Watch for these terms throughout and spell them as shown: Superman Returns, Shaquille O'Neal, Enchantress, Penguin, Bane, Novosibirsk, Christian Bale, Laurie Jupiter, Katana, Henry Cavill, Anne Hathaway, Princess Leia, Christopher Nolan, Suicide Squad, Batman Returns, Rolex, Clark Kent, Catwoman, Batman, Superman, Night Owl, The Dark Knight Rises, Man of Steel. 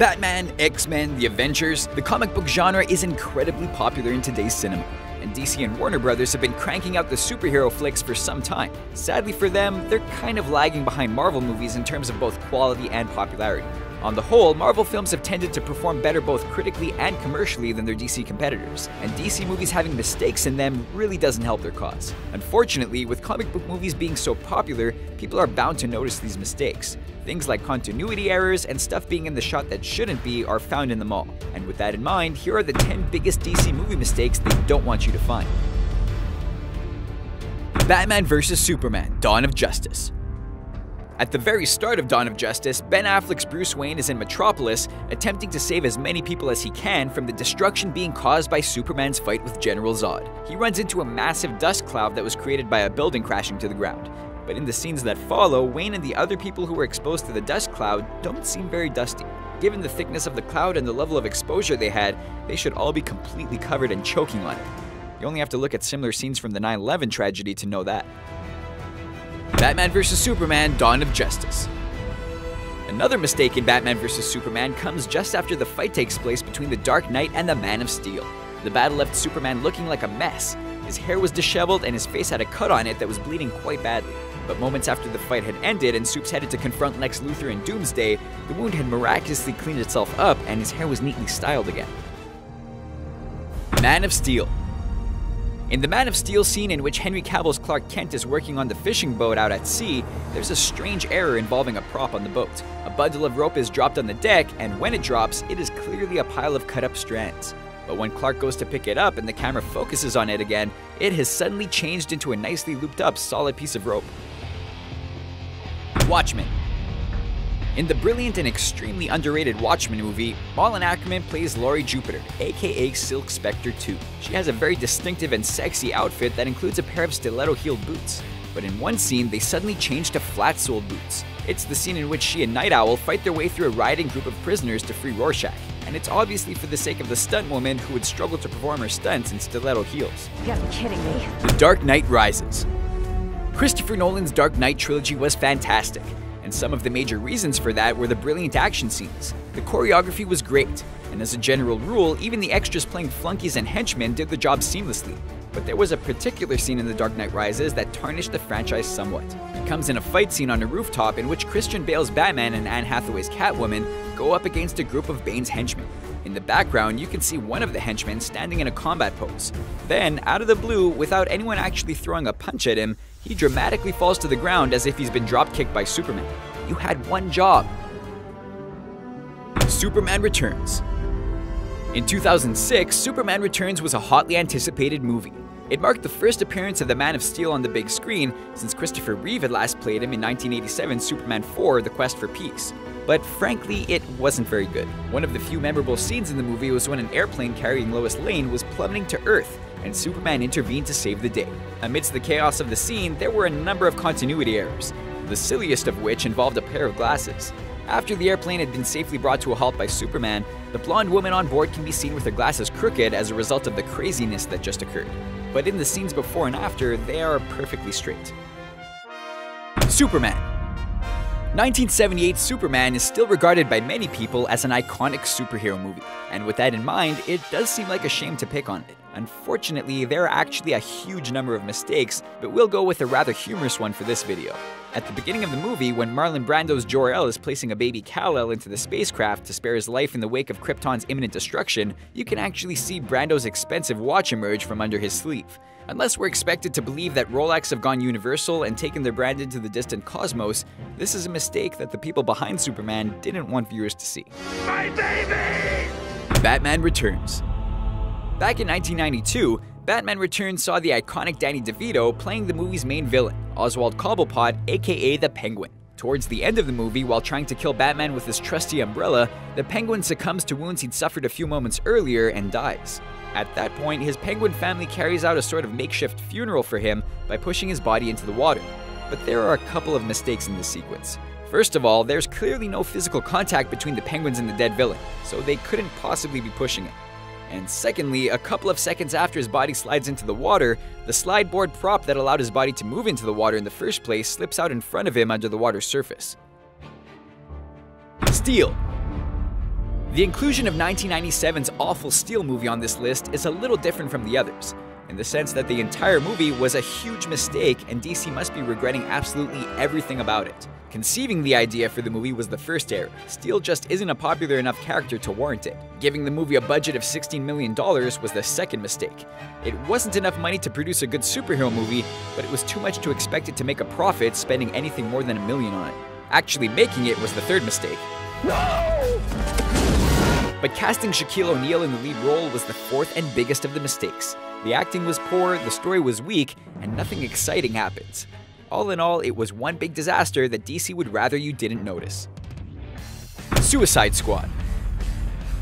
Batman, X-Men, The Avengers, the comic book genre is incredibly popular in today's cinema, and DC and Warner Brothers have been cranking out the superhero flicks for some time. Sadly for them, they're kind of lagging behind Marvel movies in terms of both quality and popularity. On the whole, Marvel films have tended to perform better both critically and commercially than their DC competitors, and DC movies having mistakes in them really doesn't help their cause. Unfortunately, with comic book movies being so popular, people are bound to notice these mistakes. Things like continuity errors and stuff being in the shot that shouldn't be are found in them all. And with that in mind, here are the 10 biggest DC movie mistakes they don't want you to find. Batman vs. Superman: Dawn of Justice. At the very start of Dawn of Justice, Ben Affleck's Bruce Wayne is in Metropolis, attempting to save as many people as he can from the destruction being caused by Superman's fight with General Zod. He runs into a massive dust cloud that was created by a building crashing to the ground. But in the scenes that follow, Wayne and the other people who were exposed to the dust cloud don't seem very dusty. Given the thickness of the cloud and the level of exposure they had, they should all be completely covered and choking on it. You only have to look at similar scenes from the 9/11 tragedy to know that. Batman vs. Superman: Dawn of Justice. Another mistake in Batman vs. Superman comes just after the fight takes place between the Dark Knight and the Man of Steel. The battle left Superman looking like a mess. His hair was disheveled and his face had a cut on it that was bleeding quite badly. But moments after the fight had ended and Supes headed to confront Lex Luthor and Doomsday, the wound had miraculously cleaned itself up and his hair was neatly styled again. Man of Steel. In the Man of Steel scene, in which Henry Cavill's Clark Kent is working on the fishing boat out at sea, there's a strange error involving a prop on the boat. A bundle of rope is dropped on the deck, and when it drops, it is clearly a pile of cut-up strands. But when Clark goes to pick it up and the camera focuses on it again, it has suddenly changed into a nicely looped-up, solid piece of rope. Watchmen. In the brilliant and extremely underrated Watchmen movie, Malin Ackerman plays Laurie Jupiter, aka Silk Spectre 2. She has a very distinctive and sexy outfit that includes a pair of stiletto-heeled boots. But in one scene, they suddenly change to flat-soled boots. It's the scene in which she and Night Owl fight their way through a rioting group of prisoners to free Rorschach. And it's obviously for the sake of the stunt woman who would struggle to perform her stunts in stiletto heels. You gotta be kidding me. The Dark Knight Rises. Christopher Nolan's Dark Knight trilogy was fantastic. And some of the major reasons for that were the brilliant action scenes. The choreography was great, and as a general rule, even the extras playing flunkies and henchmen did the job seamlessly. But there was a particular scene in The Dark Knight Rises that tarnished the franchise somewhat. It comes in a fight scene on a rooftop in which Christian Bale's Batman and Anne Hathaway's Catwoman go up against a group of Bane's henchmen. In the background, you can see one of the henchmen standing in a combat pose. Then, out of the blue, without anyone actually throwing a punch at him, he dramatically falls to the ground as if he's been drop-kicked by Superman. You had one job. Superman Returns. In 2006, Superman Returns was a hotly anticipated movie. It marked the first appearance of the Man of Steel on the big screen, since Christopher Reeve had last played him in 1987's Superman 4: The Quest for Peace. But frankly, it wasn't very good. One of the few memorable scenes in the movie was when an airplane carrying Lois Lane was plummeting to Earth, and Superman intervened to save the day. Amidst the chaos of the scene, there were a number of continuity errors, the silliest of which involved a pair of glasses. After the airplane had been safely brought to a halt by Superman, the blonde woman on board can be seen with her glasses crooked as a result of the craziness that just occurred. But in the scenes before and after, they are perfectly straight. Superman. 1978's Superman is still regarded by many people as an iconic superhero movie, and with that in mind, it does seem like a shame to pick on it. Unfortunately, there are actually a huge number of mistakes, but we'll go with a rather humorous one for this video. At the beginning of the movie, when Marlon Brando's Jor-El is placing a baby Kal-El into the spacecraft to spare his life in the wake of Krypton's imminent destruction, you can actually see Brando's expensive watch emerge from under his sleeve. Unless we're expected to believe that Rolex have gone universal and taken their brand into the distant cosmos, this is a mistake that the people behind Superman didn't want viewers to see. My baby! Batman Returns. Back in 1992, Batman Returns saw the iconic Danny DeVito playing the movie's main villain, Oswald Cobblepot, aka the Penguin. Towards the end of the movie, while trying to kill Batman with his trusty umbrella, the Penguin succumbs to wounds he'd suffered a few moments earlier and dies. At that point, his Penguin family carries out a sort of makeshift funeral for him by pushing his body into the water. But there are a couple of mistakes in this sequence. First of all, there's clearly no physical contact between the Penguins and the dead villain, so they couldn't possibly be pushing him. And secondly, a couple of seconds after his body slides into the water, the slide board prop that allowed his body to move into the water in the first place slips out in front of him under the water's surface. Steel. The inclusion of 1997's awful Steel movie on this list is a little different from the others, in the sense that the entire movie was a huge mistake and DC must be regretting absolutely everything about it. Conceiving the idea for the movie was the first error. Steel just isn't a popular enough character to warrant it. Giving the movie a budget of $16 million was the second mistake. It wasn't enough money to produce a good superhero movie, but it was too much to expect it to make a profit spending anything more than $1 million on it. Actually making it was the third mistake. No! But casting Shaquille O'Neal in the lead role was the fourth and biggest of the mistakes. The acting was poor, the story was weak, and nothing exciting happens. All in all, it was one big disaster that DC would rather you didn't notice. Suicide Squad.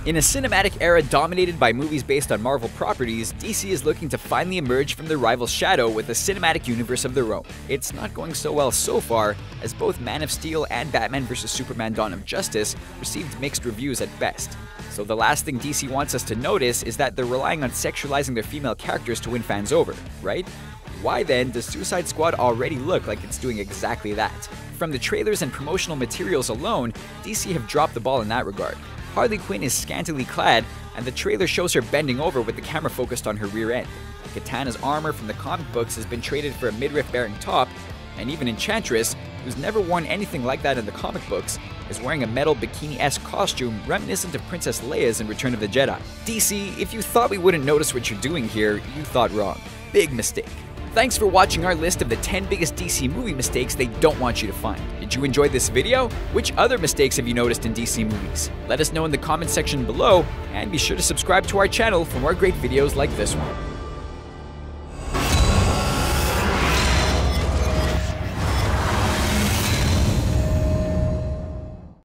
In a cinematic era dominated by movies based on Marvel properties, DC is looking to finally emerge from their rival's shadow with a cinematic universe of their own. It's not going so well so far, as both Man of Steel and Batman vs. Superman: Dawn of Justice received mixed reviews at best. So the last thing DC wants us to notice is that they're relying on sexualizing their female characters to win fans over, right? Why then does Suicide Squad already look like it's doing exactly that? From the trailers and promotional materials alone, DC have dropped the ball in that regard. Harley Quinn is scantily clad, and the trailer shows her bending over with the camera focused on her rear end. Katana's armor from the comic books has been traded for a midriff-bearing top, and even Enchantress, who's never worn anything like that in the comic books, is wearing a metal bikini-esque costume reminiscent of Princess Leia's in Return of the Jedi. DC, if you thought we wouldn't notice what you're doing here, you thought wrong. Big mistake. Thanks for watching our list of the 10 biggest DC movie mistakes they don't want you to find. Did you enjoy this video? Which other mistakes have you noticed in DC movies? Let us know in the comment section below, and be sure to subscribe to our channel for more great videos like this one.